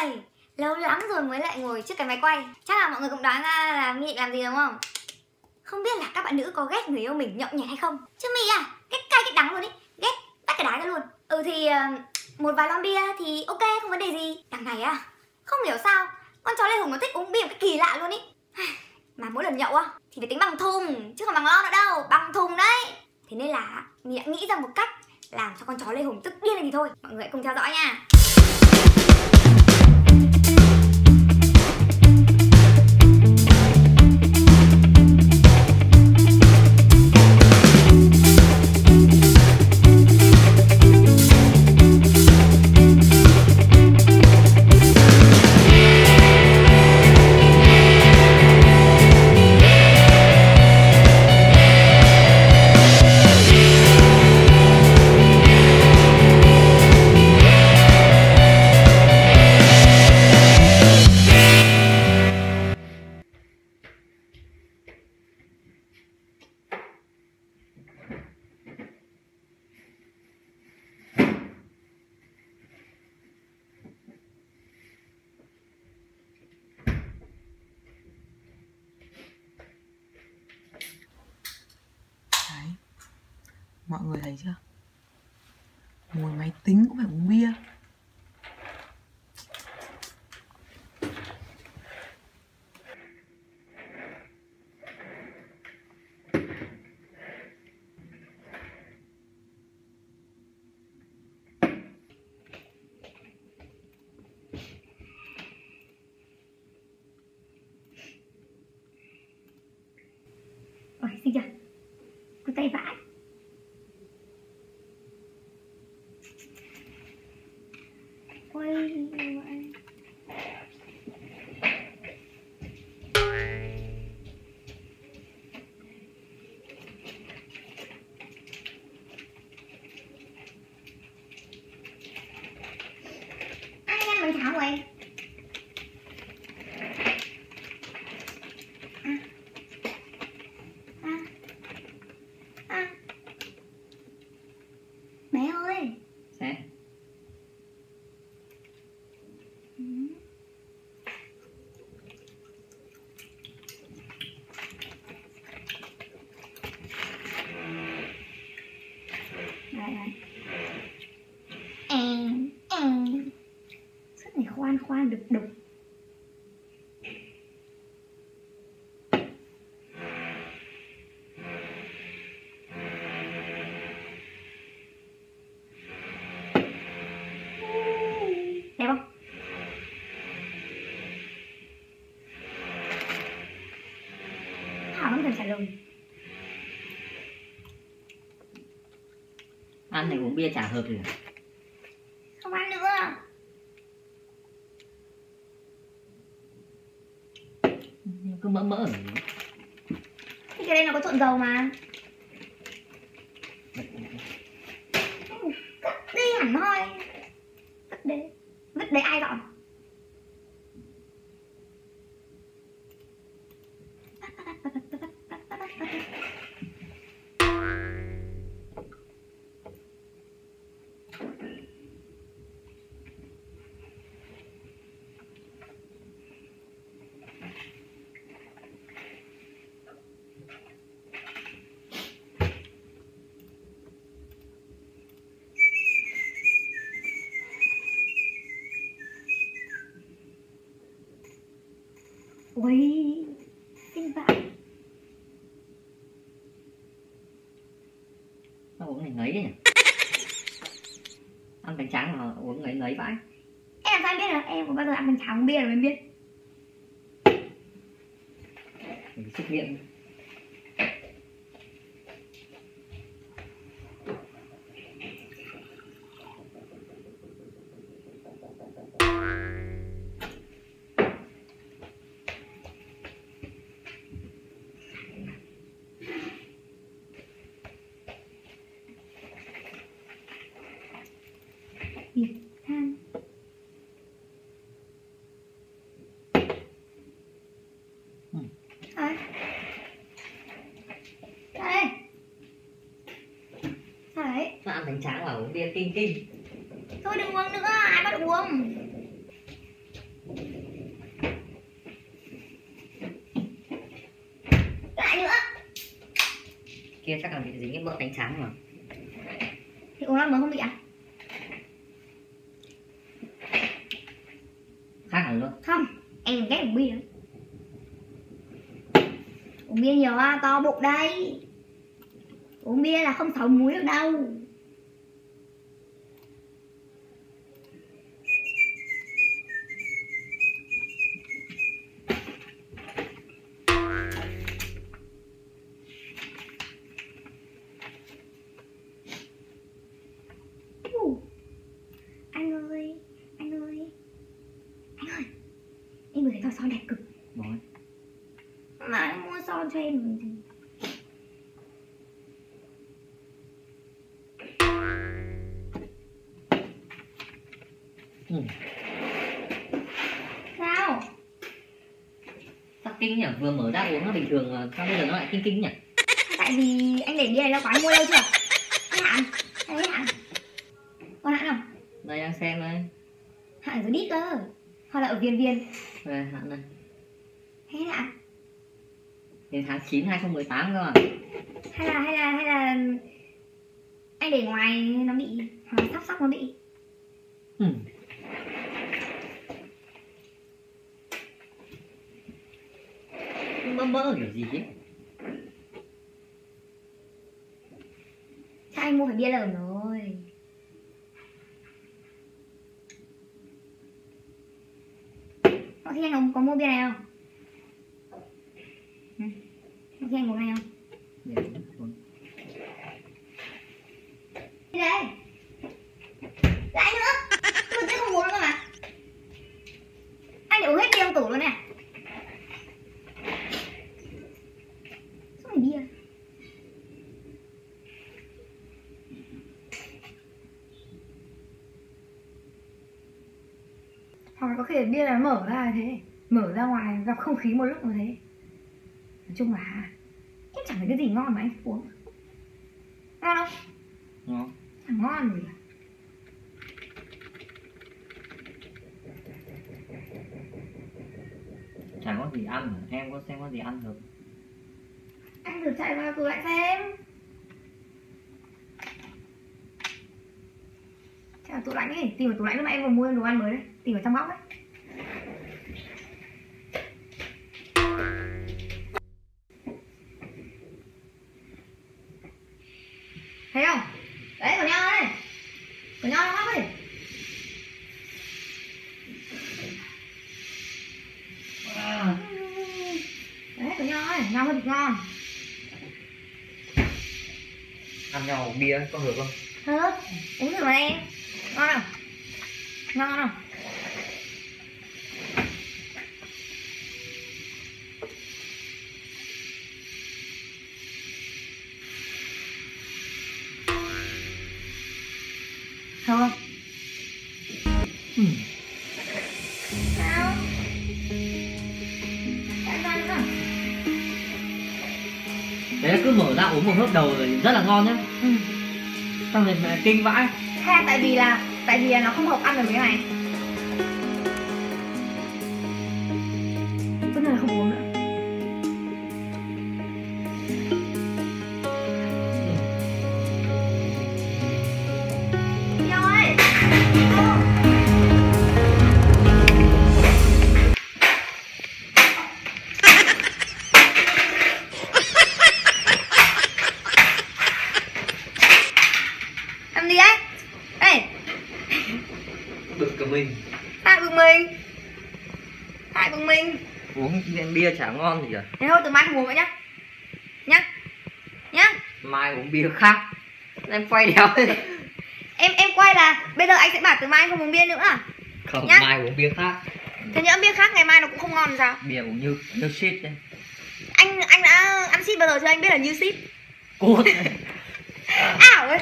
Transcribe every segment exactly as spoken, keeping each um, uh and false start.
ơi, lâu lắm rồi mới lại ngồi trước cái máy quay. Chắc là mọi người cũng đoán ra là Mị làm gì đúng không? Không biết là các bạn nữ có ghét người yêu mình nhậu nhẹt hay không? Chứ Mị à, ghét cay ghét đắng luôn ý, ghét bắt cái đái ra luôn. Ừ thì một vài lon bia thì ok, không vấn đề gì. Đằng này à, không hiểu sao con chó Lê Hùng nó thích uống bia một cái kỳ lạ luôn ý. Mà mỗi lần nhậu á thì phải tính bằng thùng chứ không bằng lon nữa đâu, bằng thùng đấy. Thế nên là Mị đã nghĩ ra một cách làm cho con chó Lê Hùng tức điên này thì thôi. Mọi người hãy cùng theo dõi nha. Mọi người thấy chưa? Ngồi máy tính cũng phải uống bia. Ôi, xinh chưa? Cô tay vãi. Thảo ơi, à. À. À. Mẹ ơi. Dạ. Ừ. Đây này. Em em khoan khoan đục đục. Đẹp không? Thảo vẫn cần trả lời. Ăn thì uống bia chả hợp gì cả. Không ăn nữa. Cứ mỡ mỡ ở cái đây là có trộn dầu mà. Cất đi hẳn thôi. Cất đi. Vứt đấy ai dọn? Ui, kinh vãi. Nó uống này ngấy đấy nhỉ. Ăn bánh tráng mà uống ngấy ngấy vãi. Em làm sao em biết được, em có bao giờ ăn bánh tráng uống bia rồi em biết. Mình xúc miệng. Việt Nam. Ừ. À. Đây. Đấy. Sao ăn bánh tráng mà uống bia kinh kinh. Thôi đừng uống nữa, ai bắt uống. kia chắc là bị dính cái bọt đánh trắng rồi. Thì uống ăn mới không bị à? Khác hẳn luôn. Không, em ghét uống bia. Uống bia nhiều à, to bụng đây. Uống bia là không thấu múi được đâu. Son đẹp cực. Rồi. Mà mua son cho em gì? Ừ. Sao? Sao kinh nhỉ? Vừa mở ra uống nó bình thường mà sao bây giờ nó lại kinh kinh nhỉ? Tại vì anh để bia này lâu quá, anh mua lâu chưa? Anh Hạn, anh ấy Hạn. Con Hạn không? Đây đang xem đây. Hạn rồi đít cơ. Hoặc là ở Viên Viên. Về Hạn này. Thế Hạn. Đến tháng chín hai không một tám cơ mà. Hay là hay là hay là anh để ngoài nó bị hoặc sóc sóc nó bị. Ừ. Mơ mơ kiểu gì chứ? Sao anh mua phải bia lởm rồi? Khi anh ông có mua bia này không? Ừ. Khi anh uống này không? Đi đây. Lại nữa. Tôi sẽ không uống nữa mà. Anh để uống hết bia trong tủ luôn nè. Sao bia? Hoặc có thể bia là mở ra thế, mở ra ngoài gặp không khí một lúc như thế. Nói chung là em chẳng phải cái gì ngon mà anh uống. Ngon không? Ngon. Chẳng ngon gì cả. Chẳng có gì ăn, em có xem có gì ăn được. Anh thử chạy vào tủ lại xem. Chạy vào tủ lạnh ấy, tìm vào tủ lạnh lúc nãy em vừa mua đồ ăn mới đấy. Tìm vào trong bóc ấy. Thấy không? Đấy, của nhau đây. Của nhau nó bóc đi. Wow. Đấy, của nhau ấy, nhau hơi thịt ngon. Ăn nhau bia có hợp không? Hợp, uống thử mà em. Ngon không? Ngon không? Không. Ừ. Sao? Đấy cứ mở ra uống một hớp đầu rồi rất là ngon nhá. Ừ. Xong rồi mà kinh vãi. Thế tại vì là tại vì nó không hợp ăn được cái này. Vẫn là không uống nữa. Bia chả ngon gì cả. Thế thôi từ mai không uống nữa nhá. Nhá. Nhá. Mai uống bia khác. Em quay đéo. Em em quay là bây giờ anh sẽ bảo từ mai anh không uống bia nữa à? Không, nhá. Mai uống bia khác. Thế nhỡ bia khác ngày mai nó cũng không ngon sao? Bia cũng như như shit đấy. Anh anh đã ăn shit bao giờ chưa? Anh biết là như shit. Cút. Ảo ấy.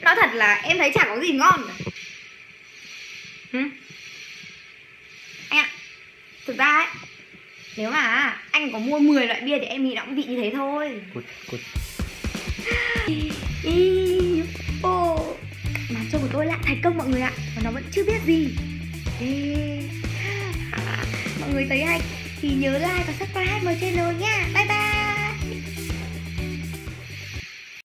Nói thật là em thấy chả có gì ngon. Hử? Anh ạ. Thực ra ấy, nếu mà anh có mua mười loại bia thì em nghĩ nó cũng vị như thế thôi. Cút, cút. Oh, mà show của tôi lại thành công mọi người ạ. Và nó vẫn chưa biết gì. Mọi người thấy hay thì nhớ like và subscribe my channel nha. Bye bye.